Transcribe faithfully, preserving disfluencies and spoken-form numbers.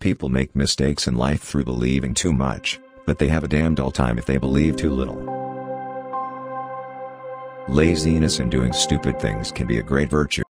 People make mistakes in life through believing too much, but they have a damn dull time if they believe too little. Laziness and doing stupid things can be a great virtue.